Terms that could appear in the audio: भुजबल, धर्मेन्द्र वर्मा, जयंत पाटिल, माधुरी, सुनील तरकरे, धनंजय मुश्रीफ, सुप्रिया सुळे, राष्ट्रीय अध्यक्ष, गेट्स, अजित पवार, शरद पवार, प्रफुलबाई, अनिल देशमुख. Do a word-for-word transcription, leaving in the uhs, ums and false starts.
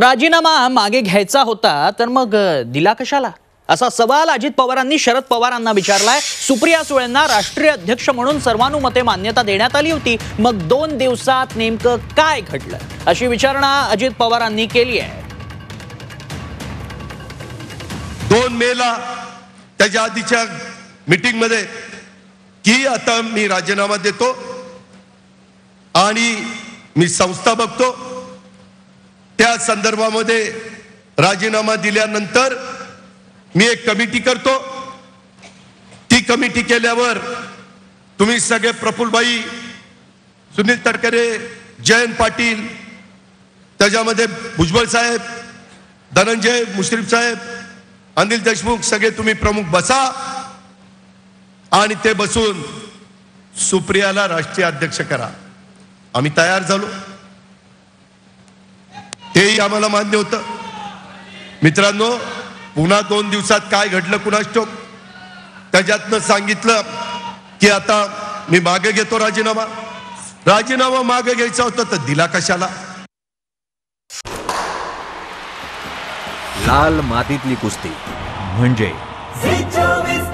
राजीनामा मागे घ्यायचा होता तर मग दिला कशाला असा सवाल अजित पवारांनी शरद पवारांना विचारलाय। सुप्रिया सुळेंना राष्ट्रीय अध्यक्ष म्हणून सर्वानुमते मान्यता देण्यात आली होती, मग दोन दिवसात नेमकं काय घडलं अशी विचारणा अजित पवारांनी केली आहे। दोन मेला त्याच्या आधीच्या मीटिंग मध्ये की आता मी राजीनामा देतो आणि मी संस्था बघतो त्या संदर्भामध्ये राजीनामा दिल्यानंतर मी एक कमिटी करतो। ती कमिटी केल्यावर तुम्ही सगळे प्रफुलबाई, सुनील तरकरे, जयंत पाटिल, त्याच्यामध्ये भुजबल साहेब, धनंजय मुश्रीफ साहेब, अनिल देशमुख सगळे तुम्ही प्रमुख बसा आणि ते बसून सुप्रियाला राष्ट्रीय अध्यक्ष करा। आम्ही तयार झालो, तेही आम्हाला मान्य होतं। मित्रांनो, पुन्हा दोन दिवसात काय घडलं कुणास ठाऊक, त्याच्यातनं सांगितलं की आता मी मागे घेतो राजीनामा। राजीनामा मागे घ्यायचा होता तर दिला कशाला। लाल मातीतली कुस्ती म्हणजे